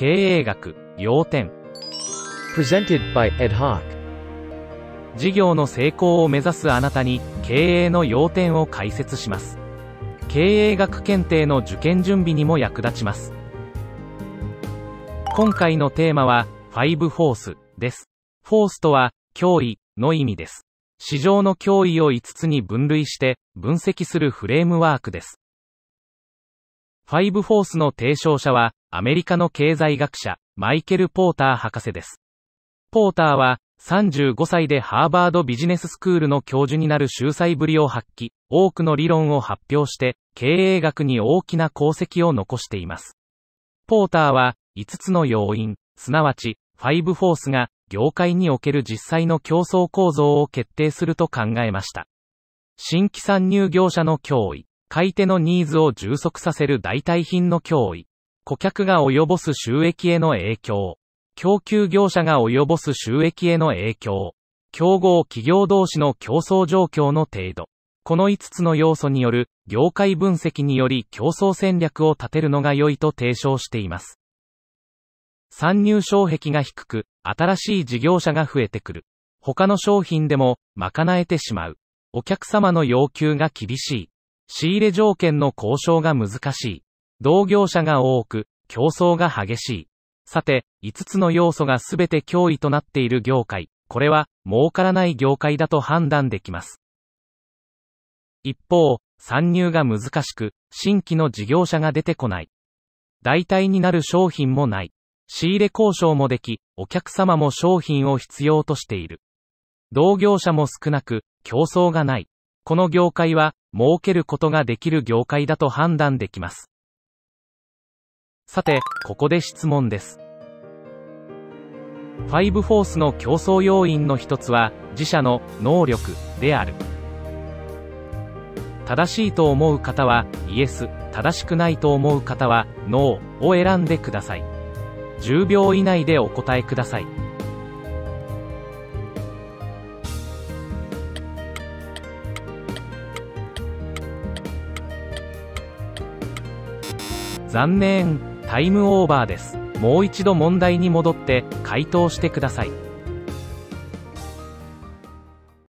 経営学要点 Presented by Ad Hoc。 事業の成功を目指すあなたに経営の要点を解説します。経営学検定の受験準備にも役立ちます。今回のテーマは Five Forces です。フォースとは脅威の意味です。市場の脅威を5つに分類して分析するフレームワークです。Five Forcesの提唱者はアメリカの経済学者マイケル・ポーター博士です。ポーターは35歳でハーバードビジネススクールの教授になる秀才ぶりを発揮、多くの理論を発表して経営学に大きな功績を残しています。ポーターは5つの要因、すなわちFive Forcesが業界における実際の競争構造を決定すると考えました。新規参入業者の脅威、買い手のニーズを充足させる代替品の脅威、顧客が及ぼす収益への影響、供給業者が及ぼす収益への影響、競合企業同士の競争状況の程度。この5つの要素による業界分析により競争戦略を立てるのが良いと提唱しています。参入障壁が低く、新しい事業者が増えてくる。他の商品でも賄えてしまう。お客様の要求が厳しい。仕入れ条件の交渉が難しい。同業者が多く、競争が激しい。さて、5つの要素がすべて脅威となっている業界、これは儲からない業界だと判断できます。一方、参入が難しく、新規の事業者が出てこない。代替になる商品もない。仕入れ交渉もでき、お客様も商品を必要としている。同業者も少なく、競争がない。この業界は、儲けることができる業界だと判断できます。さて、ここで質問です。Five Forcesの競争要因の一つは、自社の能力である。正しいと思う方は、イエス、正しくないと思う方は、ノーを選んでください。10秒以内でお答えください。残念、タイムオーバーです。もう一度問題に戻って回答してください。